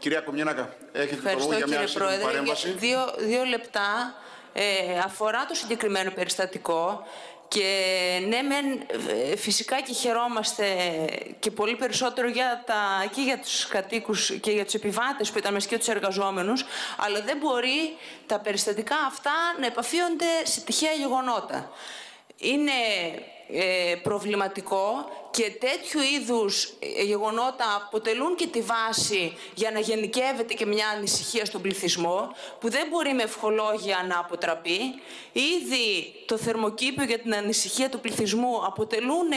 Κυρία Κομνηνάκα, έχετε το λόγο για μια σύντομη παρέμβαση. Δύο λεπτά. Αφορά το συγκεκριμένο περιστατικό. Και ναι, φυσικά και χαιρόμαστε και πολύ περισσότερο και για τους κατοίκους και για τους επιβάτες που ήταν μέσα και τους εργαζόμενους, αλλά δεν μπορεί τα περιστατικά αυτά να επαφίονται σε τυχαία γεγονότα. Είναι προβληματικό και τέτοιου είδους γεγονότα αποτελούν και τη βάση για να γενικεύεται και μια ανησυχία στον πληθυσμό που δεν μπορεί με ευχολόγια να αποτραπεί. Ήδη το θερμοκήπιο για την ανησυχία του πληθυσμού αποτελούν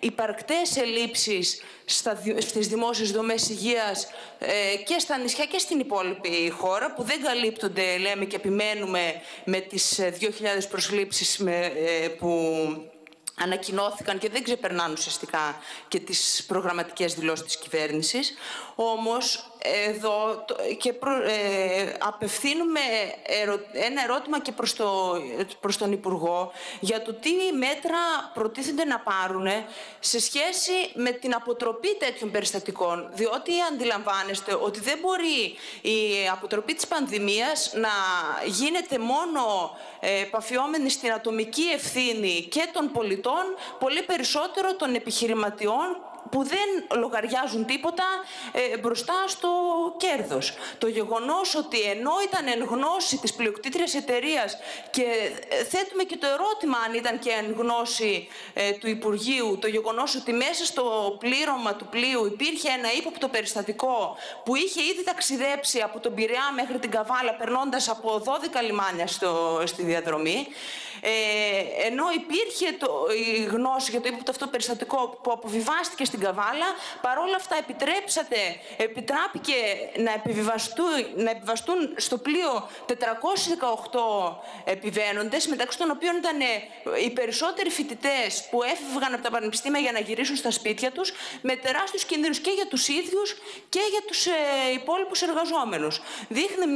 υπαρκτές ελλείψεις στις δημόσιες δομές υγείας και στα νησιά και στην υπόλοιπη χώρα που δεν καλύπτονται, λέμε και επιμένουμε, με τις 2.000 προσλήψεις που ανακοινώθηκαν και δεν ξεπερνάνε ουσιαστικά και τις προγραμματικές δηλώσεις της κυβέρνησης. Όμως, εδώ και απευθύνουμε ένα ερώτημα και προς τον Υπουργό για το τι μέτρα προτίθενται να πάρουν σε σχέση με την αποτροπή τέτοιων περιστατικών. Διότι αντιλαμβάνεστε ότι δεν μπορεί η αποτροπή της πανδημίας να γίνεται μόνο επαφιόμενη στην ατομική ευθύνη και των πολιτών, πολύ περισσότερο των επιχειρηματιών που δεν λογαριάζουν τίποτα μπροστά στο κέρδος. Το γεγονός ότι ενώ ήταν εν γνώση της πλειοκτήτριας εταιρείας και θέτουμε και το ερώτημα αν ήταν και εν γνώση του Υπουργείου, το γεγονός ότι μέσα στο πλήρωμα του πλοίου υπήρχε ένα ύποπτο περιστατικό που είχε ήδη ταξιδέψει από τον Πειραιά μέχρι την Καβάλα, περνώντας από 12 λιμάνια στη διαδρομή, ενώ υπήρχε η γνώση για το ύποπτο αυτό περιστατικό που αποβιβάστηκε στην Καβάλα, παρόλα αυτά επιτράπηκε να επιβιβαστούν στο πλοίο 418 επιβαίνοντες, μεταξύ των οποίων ήταν οι περισσότεροι φοιτητές που έφευγαν από τα πανεπιστήμια για να γυρίσουν στα σπίτια τους, με τεράστιους κινδύνους και για τους ίδιους και για τους υπόλοιπους εργαζόμενους. Δείχνει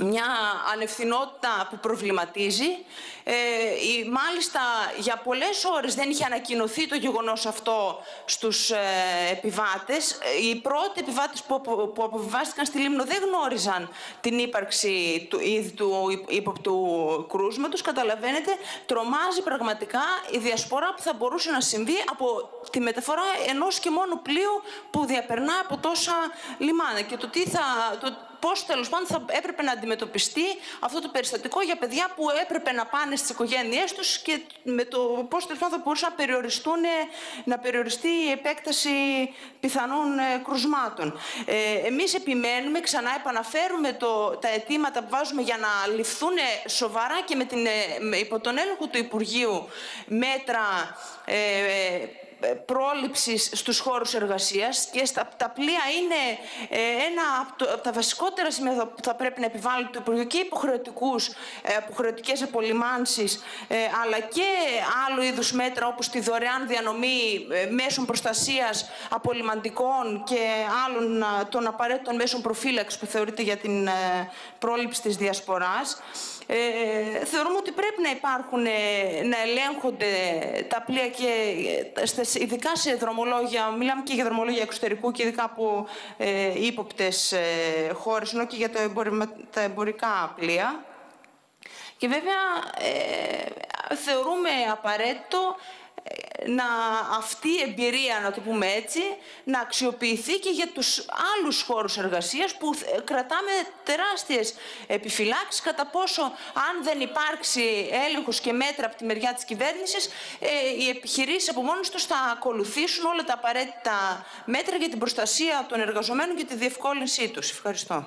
μια ανευθυνότητα που προβληματίζει. Μάλιστα, για πολλές ώρες δεν είχε ανακοινωθεί το γεγονός αυτό στους επιβάτες. Οι πρώτοι επιβάτες που αποβιβάστηκαν στη Λίμνο δεν γνώριζαν την ύπαρξη του ύποπτου κρούσματος. Καταλαβαίνετε, τρομάζει πραγματικά η διασπορά που θα μπορούσε να συμβεί από τη μεταφορά ενός και μόνο πλοίου που διαπερνά από τόσα λιμάνια. Και το τι θα... πώς τέλος πάντων θα έπρεπε να αντιμετωπιστεί αυτό το περιστατικό για παιδιά που έπρεπε να πάνε στις οικογένειές τους και με το πώς τέλος πάντων θα μπορούσε να περιοριστεί η επέκταση πιθανών κρουσμάτων. Εμείς επιμένουμε, ξανά επαναφέρουμε τα αιτήματα που βάζουμε για να ληφθούν σοβαρά και υπό τον έλεγχο του Υπουργείου μέτρα πρόληψης στους χώρους εργασίας και τα πλοία είναι ένα από τα βασικότερα σημεία που θα πρέπει να επιβάλλει το Υπουργείο και υποχρεωτικές απολυμάνσεις αλλά και άλλου είδους μέτρα όπως τη δωρεάν διανομή μέσων προστασίας απολυμαντικών και άλλων των απαραίτητων μέσων προφύλαξης που θεωρείται για την πρόληψη της διασποράς. Θεωρούμε ότι πρέπει να ελέγχονται τα πλοία και ειδικά σε δρομολόγια, μιλάμε και για δρομολόγια εξωτερικού και ειδικά από ύποπτες χώρες, ενώ και για τα εμπορικά πλοία. Και βέβαια θεωρούμε απαραίτητο αυτή η εμπειρία, να το πούμε έτσι, να αξιοποιηθεί και για τους άλλους χώρους εργασίας που κρατάμε τεράστιες επιφυλάξεις κατά πόσο αν δεν υπάρξει έλεγχος και μέτρα από τη μεριά της κυβέρνησης οι επιχειρήσεις από μόνος τους θα ακολουθήσουν όλα τα απαραίτητα μέτρα για την προστασία των εργαζομένων και τη διευκόλυνσή τους. Ευχαριστώ.